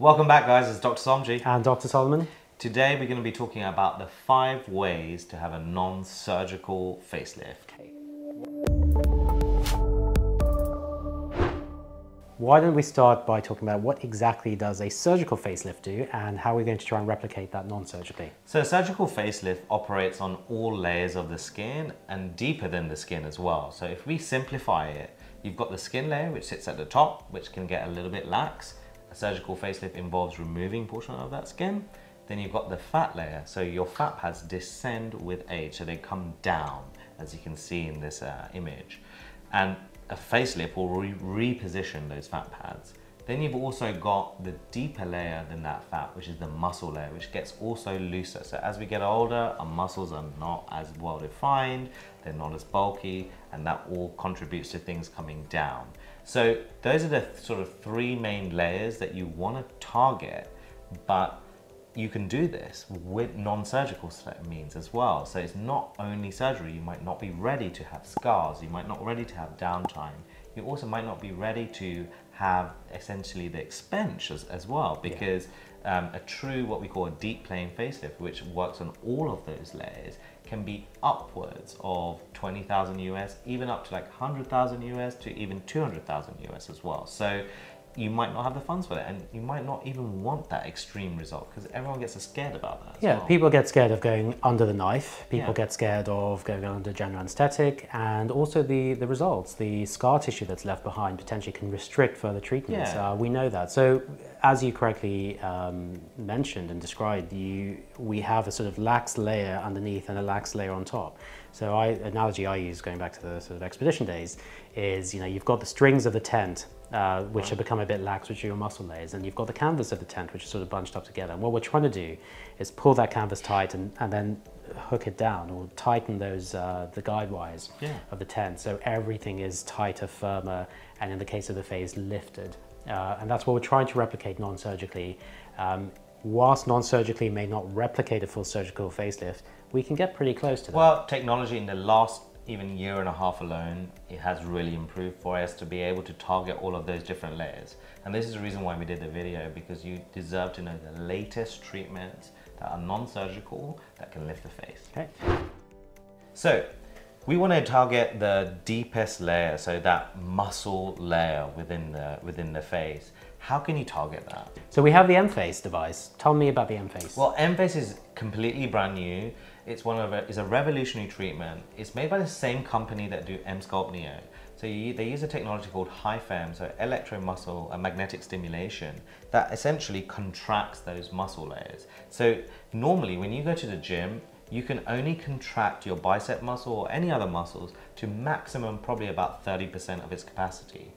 Welcome back, guys. It's Dr. Somji and Dr. Solomon. Today we're going to be talking about the 5 ways to have a non-surgical facelift. Why don't we start by talking about what exactly does a surgical facelift do and how we're going to try and replicate that non-surgically. So a surgical facelift operates on all layers of the skin and deeper than the skin as well. So if we simplify it, you've got the skin layer which sits at the top, which can get a little bit lax. A surgical facelift involves removing portion of that skin. Then you've got the fat layer. So your fat pads descend with age. So they come down, as you can see in this image. And a facelift will reposition those fat pads. Then you've also got the deeper layer than that fat, which is the muscle layer, which gets also looser. So as we get older, our muscles are not as well defined, they're not as bulky, and that all contributes to things coming down. So those are the sort of 3 main layers that you want to target, but you can do this with non-surgical means as well. So it's not only surgery. You might not be ready to have scars, you might not be ready to have downtime, you also might not be ready to have essentially the expense as well, because a true, what we call a deep plane facelift, which works on all of those layers, can be upwards of 20,000 US, even up to like 100,000 US to even 200,000 US as well. So you might not have the funds for that, and you might not even want that extreme result, because everyone gets scared about that. Yeah, well, people get scared of going under the knife, people get scared of going under general anesthetic, and also the results, the scar tissue that's left behind potentially can restrict further treatments. We know that. So as you correctly mentioned and described, we have a sort of lax layer underneath and a lax layer on top. So analogy I use, going back to the sort of expedition days, is you've got the strings of the tent, which have become a bit lax, which are your muscle layers, and you've got the canvas of the tent, which is sort of bunched up together. And what we're trying to do is pull that canvas tight and then hook it down, or tighten those the guide wires of the tent, so everything is tighter, firmer, and in the case of the face, lifted. And that's what we're trying to replicate non-surgically. Whilst non-surgically may not replicate a full surgical facelift, we can get pretty close to that. Well, technology in the last even year-and-a-half alone, it has really improved for us to be able to target all of those different layers. And this is the reason why we did the video, because you deserve to know the latest treatments that are non-surgical that can lift the face. Okay. So we want to target the deepest layer, so that muscle layer within the face. How can you target that? So we have the Emface device. Tell me about the Emface. Well, Emface is completely brand new. It's a revolutionary treatment. It's made by the same company that do MSculpt Neo. So they use a technology called HIFEM, so electromuscle and magnetic stimulation, that essentially contracts those muscle layers. So normally when you go to the gym, you can only contract your bicep muscle or any other muscles to maximum probably about 30% of its capacity.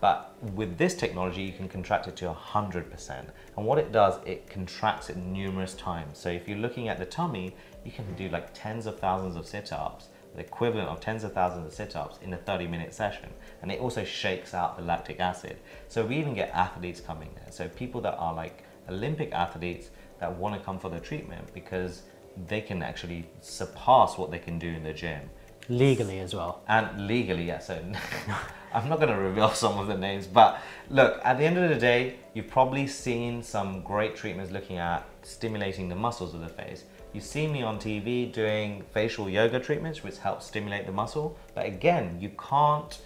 But with this technology, you can contract it to 100%. And what it does, it contracts it numerous times. So if you're looking at the tummy, you can do like tens of thousands of sit-ups, the equivalent of tens of thousands of sit-ups in a 30-minute session. And it also shakes out the lactic acid. So we even get athletes coming there. So people that are like Olympic athletes that want to come for the treatment, because they can actually surpass what they can do in the gym. Legally as well. And legally, yeah, so I'm not going to reveal some of the names, but look, at the end of the day, you've probably seen some great treatments looking at stimulating the muscles of the face. You see me on TV doing facial yoga treatments, which helps stimulate the muscle, but again, you can't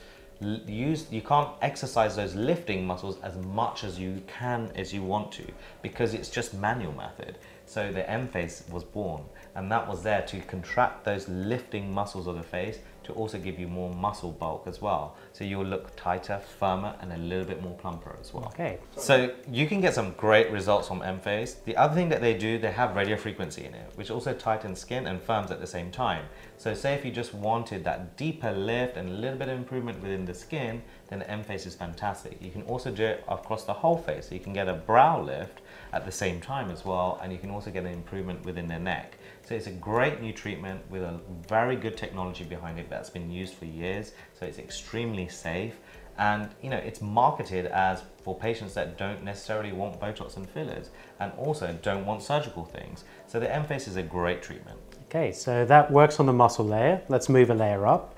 exercise those lifting muscles as much as you can, as you want to, because it's just manual method. So the Emface was born, and that was there to contract those lifting muscles of the face to also give you more muscle bulk as well. So you'll look tighter, firmer, and a little bit more plumper as well. Okay. So you can get some great results from Emface. The other thing that they do, they have radio frequency in it, which also tightens skin and firms at the same time. So say if you just wanted that deeper lift and a little bit of improvement within the skin, then the Emface is fantastic. You can also do it across the whole face. So you can get a brow lift at the same time as well, and you can also get an improvement within the neck. So it's a great new treatment with a very good technology behind it that's been used for years. So it's extremely safe, and it's marketed as for patients that don't necessarily want Botox and fillers, and also don't want surgical things. So the Emface is a great treatment. Okay, so that works on the muscle layer. Let's move a layer up,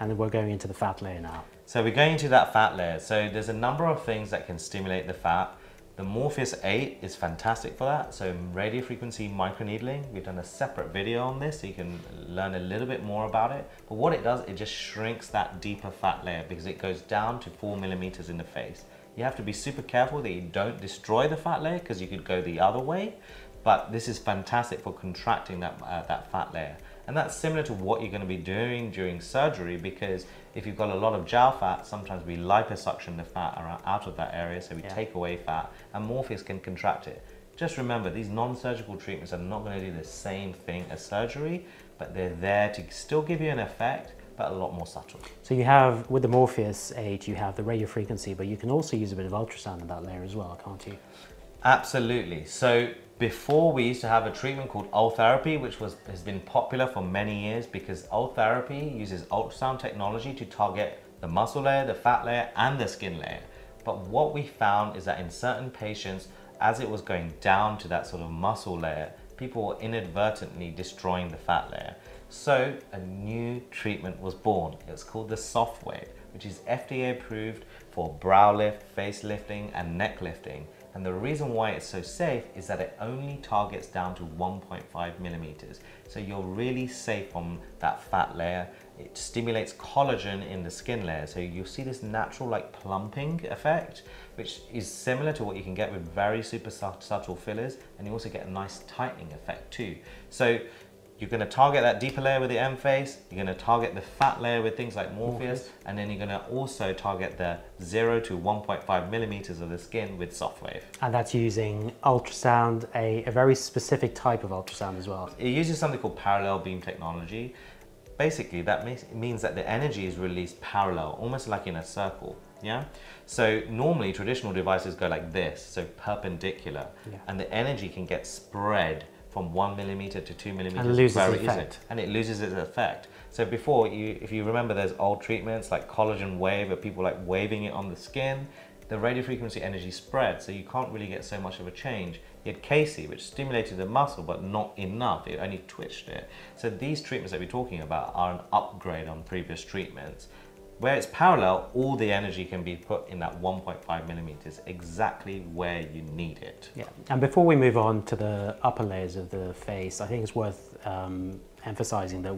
and we're going into the fat layer now. So we're going into that fat layer. So there's a number of things that can stimulate the fat. The Morpheus8 is fantastic for that. So radio frequency microneedling, we've done a separate video on this so you can learn a little bit more about it. But what it does, it just shrinks that deeper fat layer because it goes down to 4 millimeters in the face. You have to be super careful that you don't destroy the fat layer because you could go the other way. But this is fantastic for contracting that fat layer. And that's similar to what you're going to be doing during surgery, because if you've got a lot of gel fat, sometimes we liposuction the fat around, out of that area, so we take away fat, and Morpheus can contract it. Just remember, these non-surgical treatments are not going to do the same thing as surgery, but they're there to still give you an effect, but a lot more subtle. So you have, with the Morpheus8, you have the radio frequency, but you can also use a bit of ultrasound in that layer as well, can't you? Absolutely. So before, we used to have a treatment called Ultherapy, which has been popular for many years because Ultherapy uses ultrasound technology to target the muscle layer, the fat layer, and the skin layer. But what we found is that in certain patients, as it was going down to that sort of muscle layer, people were inadvertently destroying the fat layer. So a new treatment was born. It's called the Sofwave, which is FDA approved for brow lift, face lifting, and neck lifting. And the reason why it's so safe is that it only targets down to 1.5 millimeters. So you're really safe on that fat layer. It stimulates collagen in the skin layer. So you'll see this natural like plumping effect, which is similar to what you can get with very super subtle fillers. And you also get a nice tightening effect too. So you're going to target that deeper layer with the Emface, you're going to target the fat layer with things like Morpheus, and then you're going to also target the 0 to 1.5 millimeters of the skin with Sofwave. And that's using ultrasound, a very specific type of ultrasound as well. It uses something called parallel beam technology. Basically, that means that the energy is released parallel, almost like in a circle. Yeah. So normally traditional devices go like this, so perpendicular, and the energy can get spread from 1 millimeter to 2 millimeters, and loses its effect. And it loses its effect. So before, if you remember, there's old treatments like collagen wave, where people like waving it on the skin, the radiofrequency energy spread, so you can't really get so much of a change. You had Casey, which stimulated the muscle, but not enough, it only twitched it. So these treatments that we're talking about are an upgrade on previous treatments. Where it's parallel, all the energy can be put in that 1.5 millimeters, exactly where you need it. Yeah, and before we move on to the upper layers of the face, I think it's worth emphasizing that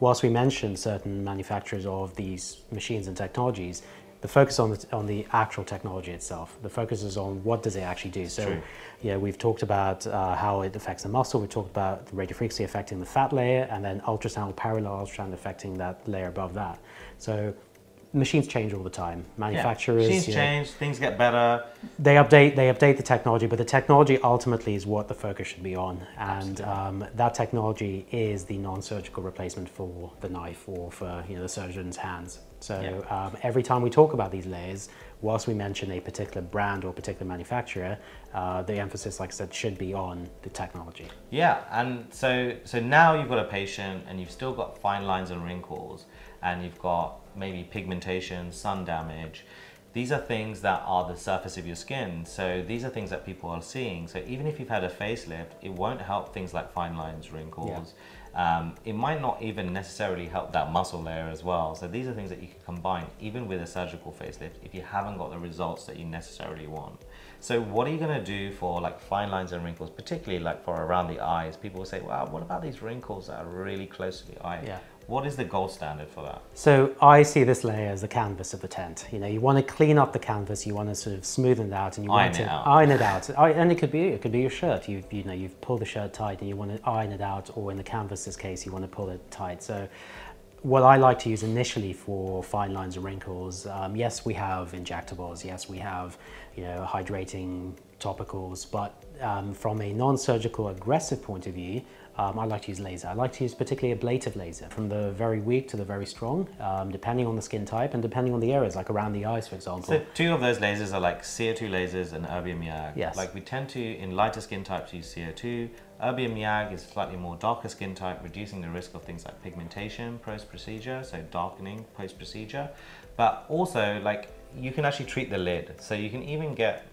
whilst we mention certain manufacturers of these machines and technologies, the focus on the actual technology itself. The focus is on what does it actually do. So, yeah, we've talked about how it affects the muscle. We talked about the radiofrequency affecting the fat layer, and then ultrasound, parallel ultrasound affecting that layer above that. So, machines change all the time. Manufacturers change. Things get better. They update the technology, but the technology ultimately is what the focus should be on. And that technology is the non-surgical replacement for the knife or for the surgeon's hands. So every time we talk about these layers, whilst we mention a particular brand or particular manufacturer, the emphasis, like I said, should be on the technology. Yeah, and so now you've got a patient and you've still got fine lines and wrinkles, and you've got maybe pigmentation, sun damage. These are things that are the surface of your skin. So these are things that people are seeing. So even if you've had a facelift, it won't help things like fine lines, wrinkles. Yeah. It might not even necessarily help that muscle layer as well. So these are things that you can combine even with a surgical facelift if you haven't got the results that you necessarily want. So what are you gonna do for like fine lines and wrinkles, particularly like for around the eyes? People will say, wow, what about these wrinkles that are really close to the eye? Yeah. What is the gold standard for that? So I see this layer as the canvas of the tent. You know, you want to clean up the canvas, you want to sort of smoothen it out, and you want to iron it out. And it could be your shirt. You've pulled the shirt tight, and you want to iron it out, or in the canvas's case, you want to pull it tight. So what I like to use initially for fine lines and wrinkles, yes, we have injectables. Yes, we have hydrating topicals, but from a non-surgical aggressive point of view, I like to use laser. I like to use particularly ablative laser, from the very weak to the very strong, depending on the skin type and depending on the areas, like around the eyes, for example. So two of those lasers are like CO2 lasers and Erbium YAG. Yes. Like we tend to, in lighter skin types, use CO2. Erbium YAG is slightly more darker skin type, reducing the risk of things like pigmentation post-procedure, so darkening post-procedure. But also, like, you can actually treat the lid. So you can even get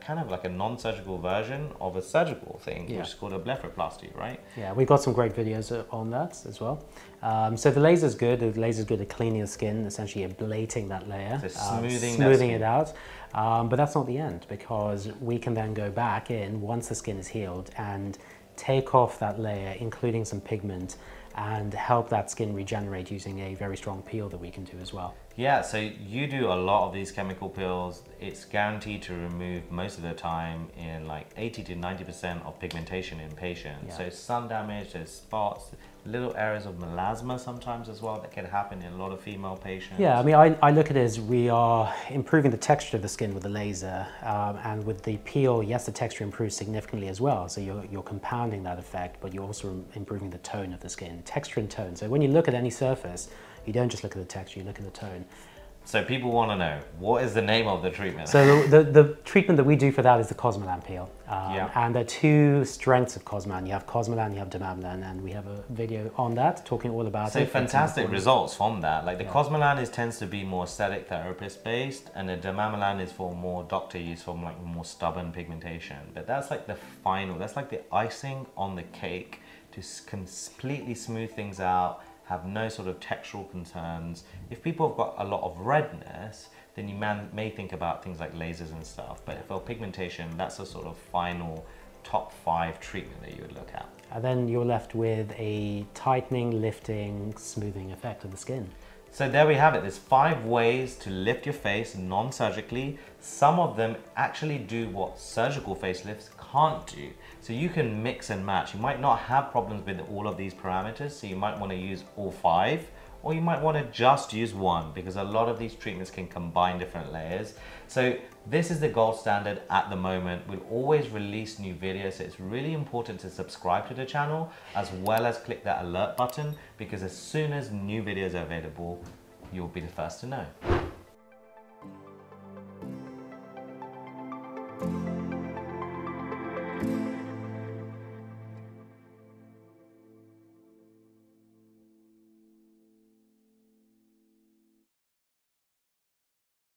kind of like a non-surgical version of a surgical thing, which is called a blepharoplasty, right? Yeah, we've got some great videos on that as well. So the laser's good. The laser's good at cleaning the skin, essentially ablating that layer, so smoothing it out. But that's not the end, because we can then go back in once the skin is healed and take off that layer, including some pigment, and help that skin regenerate using a very strong peel that we can do as well. Yeah, so you do a lot of these chemical peels. It's guaranteed to remove most of the time in like 80 to 90% of pigmentation in patients. Yeah. So sun damage, there's spots, little areas of melasma sometimes as well that can happen in a lot of female patients. Yeah, I mean, I look at it as we are improving the texture of the skin with the laser, and with the peel, yes, the texture improves significantly as well. So you're compounding that effect, but you're also improving the tone of the skin, texture and tone. So when you look at any surface, you don't just look at the texture, you look at the tone. So people want to know, what is the name of the treatment? So the treatment that we do for that is the Cosmelan peel. And there are two strengths of Cosmelan. You have Cosmelan, you have Demamelan, and we have a video on that talking all about it. So fantastic results from that. Like the Cosmelan tends to be more aesthetic therapist based, and the Demamelan is for more doctor use for like more stubborn pigmentation. But that's like the final, that's like the icing on the cake to completely smooth things out, have no sort of textural concerns. If people have got a lot of redness, then you may think about things like lasers and stuff, but for pigmentation, that's a sort of final top 5 treatment that you would look at. And then you're left with a tightening, lifting, smoothing effect of the skin. So there we have it. There's 5 ways to lift your face non-surgically. Some of them actually do what surgical facelifts can't do. So you can mix and match. You might not have problems with all of these parameters, so you might want to use all 5, or you might want to just use one, because a lot of these treatments can combine different layers. So this is the gold standard at the moment. We'll always release new videos, so it's really important to subscribe to the channel as well as click that alert button, because as soon as new videos are available, you'll be the first to know.